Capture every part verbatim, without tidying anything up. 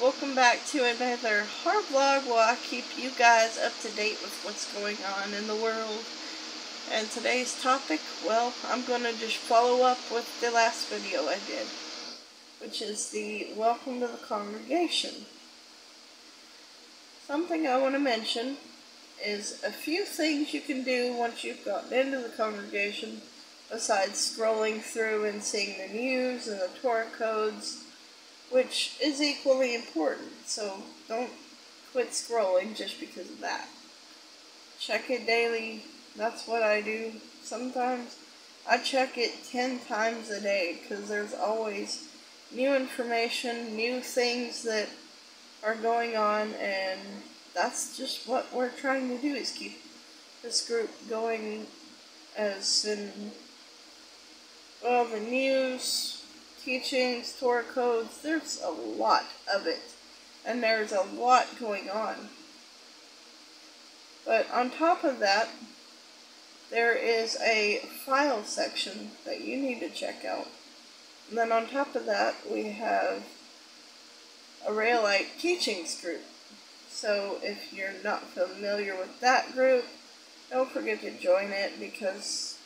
Welcome back to another horror vlog where I keep you guys up to date with what's going on in the world. And today's topic, well, I'm going to just follow up with the last video I did, which is the welcome to the congregation. Something I want to mention is a few things you can do once you've gotten into the congregation besides scrolling through and seeing the news and the Torah codes, which is equally important, so don't quit scrolling just because of that. Check it daily. That's what I do. Sometimes I check it ten times a day because there's always new information, new things that are going on, and that's just what we're trying to do, is keep this group going, as in, well, the news, teachings, Torah codes, there's a lot of it, and there's a lot going on. But on top of that, there is a file section that you need to check out. And then on top of that, we have a LordRayElite teachings group. So if you're not familiar with that group, don't forget to join it because,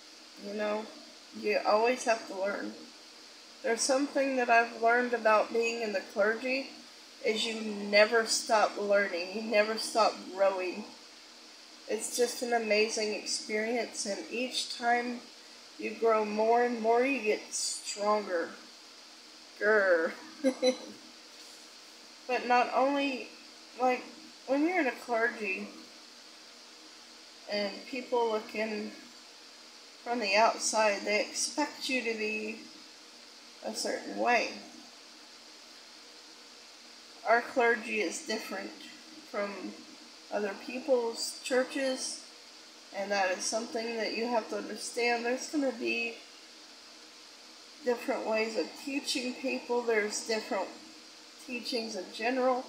you know, you always have to learn. There's something that I've learned about being in the clergy, is you never stop learning, you never stop growing. It's just an amazing experience, and each time you grow more and more, you get stronger. Grr. But not only, like, when you're in a clergy and people look in from the outside, they expect you to be a certain way. Our clergy is different from other people's churches, and that is something that you have to understand. There's going to be different ways of teaching people. There's different teachings in general,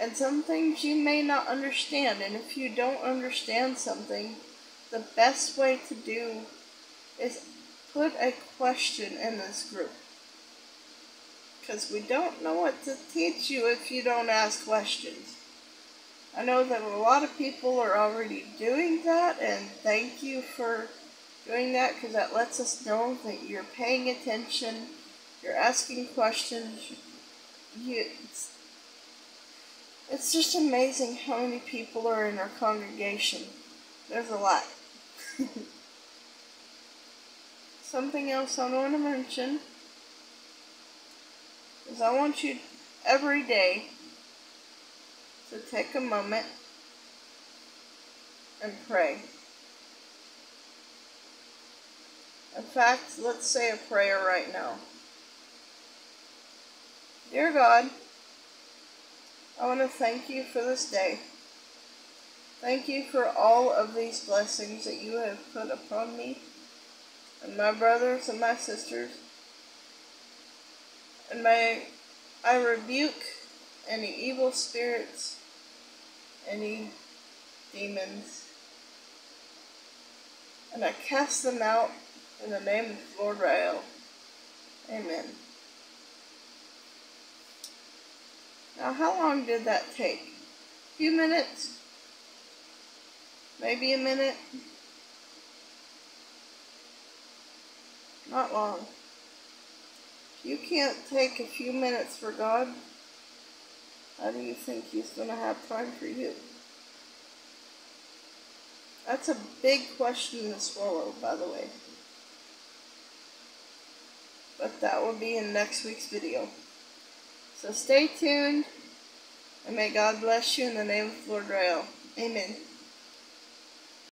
and some things you may not understand, and if you don't understand something, the best way to do is put a question in this group, because we don't know what to teach you if you don't ask questions. I know that a lot of people are already doing that, and thank you for doing that, because that lets us know that you're paying attention, you're asking questions. You, it's, it's just amazing how many people are in our congregation. There's a lot. Something else I want to mention is I want you every day to take a moment and pray. In fact, let's say a prayer right now. Dear God, I want to thank you for this day. Thank you for all of these blessings that you have put upon me and my brothers and my sisters. And may I rebuke any evil spirits, any demons, and I cast them out in the name of LordRayEl. Amen. Now, how long did that take? A few minutes? Maybe a minute? Not long. You can't take a few minutes for God. How do you think He's going to have time for you? That's a big question to swallow, by the way. But that will be in next week's video. So stay tuned, and may God bless you in the name of LordRayEl. Amen.